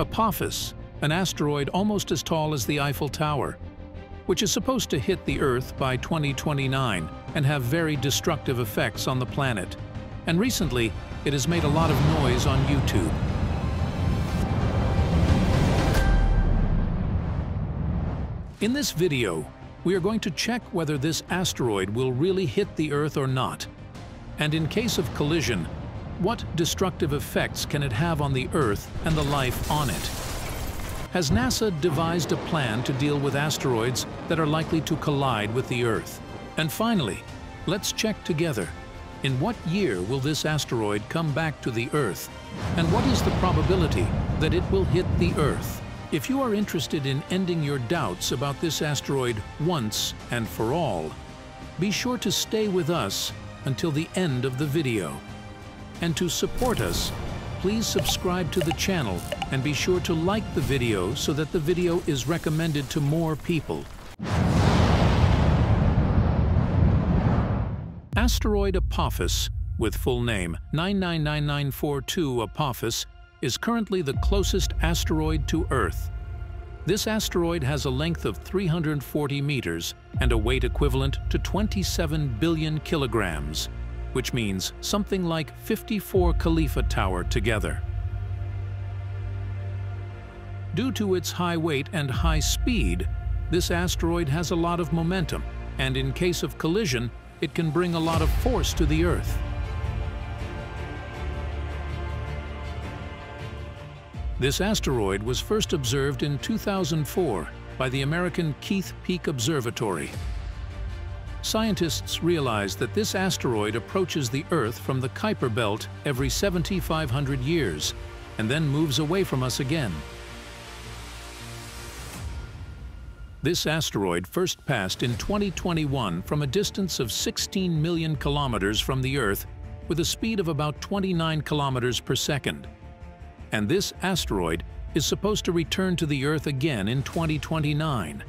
Apophis, an asteroid almost as tall as the Eiffel Tower, which is supposed to hit the Earth by 2029 and have very destructive effects on the planet. And recently, it has made a lot of noise on YouTube. In this video, we are going to check whether this asteroid will really hit the Earth or not. And in case of collision, what destructive effects can it have on the Earth and the life on it? Has NASA devised a plan to deal with asteroids that are likely to collide with the Earth? And finally, let's check together. In what year will this asteroid come back to the Earth? And what is the probability that it will hit the Earth? If you are interested in ending your doubts about this asteroid once and for all, be sure to stay with us until the end of the video. And to support us, please subscribe to the channel and be sure to like the video so that the video is recommended to more people. Asteroid Apophis, with full name 999942 Apophis, is currently the closest asteroid to Earth. This asteroid has a length of 340 meters and a weight equivalent to 27 billion kilograms, which means something like 54 Khalifa Tower together. Due to its high weight and high speed, this asteroid has a lot of momentum, and in case of collision, it can bring a lot of force to the Earth. This asteroid was first observed in 2004 by the American Keith Peak Observatory. Scientists realized that this asteroid approaches the Earth from the Kuiper Belt every 7,500 years and then moves away from us again. This asteroid first passed in 2021 from a distance of 16 million kilometers from the Earth with a speed of about 29 kilometers per second. And this asteroid is supposed to return to the Earth again in 2029.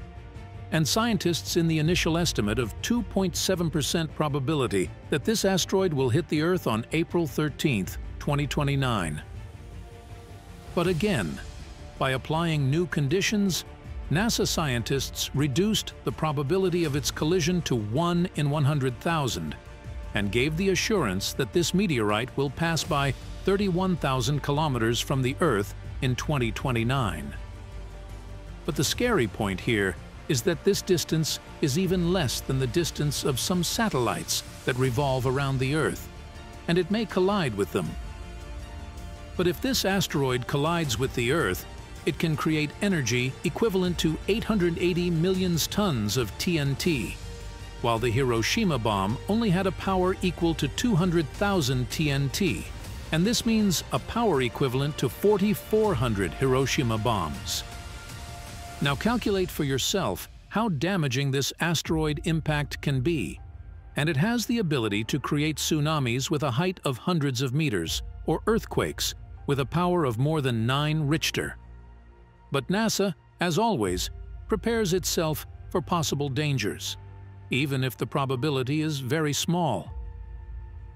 And scientists in the initial estimate of 2.7% probability that this asteroid will hit the Earth on April 13, 2029. But again, by applying new conditions, NASA scientists reduced the probability of its collision to 1 in 100,000 and gave the assurance that this meteorite will pass by 31,000 kilometers from the Earth in 2029. But the scary point here is that this distance is even less than the distance of some satellites that revolve around the Earth, and it may collide with them. But if this asteroid collides with the Earth, it can create energy equivalent to 880 million tons of TNT, while the Hiroshima bomb only had a power equal to 200,000 TNT, and this means a power equivalent to 4,400 Hiroshima bombs. Now calculate for yourself how damaging this asteroid impact can be, and it has the ability to create tsunamis with a height of hundreds of meters, or earthquakes, with a power of more than 9 Richter. But NASA, as always, prepares itself for possible dangers, even if the probability is very small.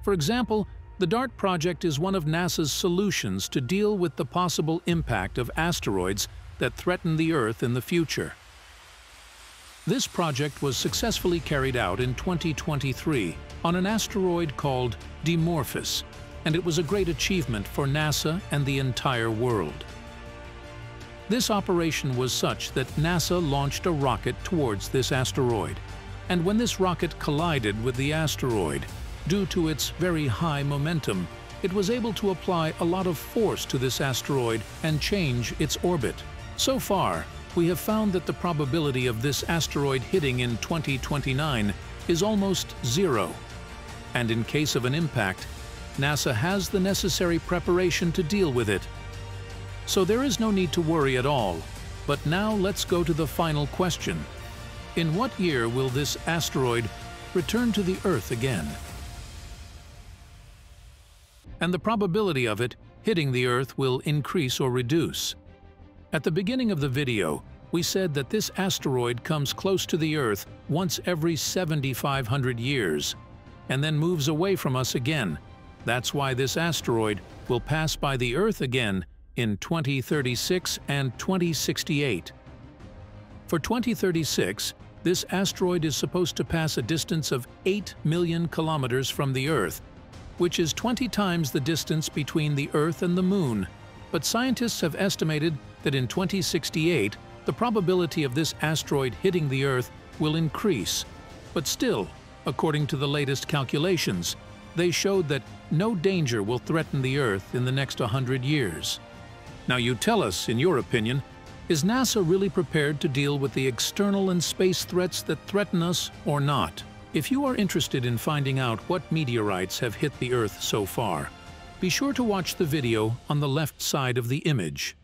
For example, the DART project is one of NASA's solutions to deal with the possible impact of asteroids that threaten the Earth in the future. This project was successfully carried out in 2023 on an asteroid called Dimorphos, and it was a great achievement for NASA and the entire world. This operation was such that NASA launched a rocket towards this asteroid, and when this rocket collided with the asteroid, due to its very high momentum, it was able to apply a lot of force to this asteroid and change its orbit. So far, we have found that the probability of this asteroid hitting in 2029 is almost zero. And in case of an impact, NASA has the necessary preparation to deal with it. So there is no need to worry at all. But now let's go to the final question. In what year will this asteroid return to the Earth again? And the probability of it hitting the Earth will increase or reduce. At the beginning of the video, we said that this asteroid comes close to the Earth once every 7,500 years, and then moves away from us again. That's why this asteroid will pass by the Earth again in 2036 and 2068. For 2036, this asteroid is supposed to pass a distance of 8 million kilometers from the Earth, which is 20 times the distance between the Earth and the Moon. But scientists have estimated that in 2068, the probability of this asteroid hitting the Earth will increase. But still, according to the latest calculations, they showed that no danger will threaten the Earth in the next 100 years. Now you tell us, in your opinion, is NASA really prepared to deal with the external and space threats that threaten us or not? If you are interested in finding out what meteorites have hit the Earth so far, be sure to watch the video on the left side of the image.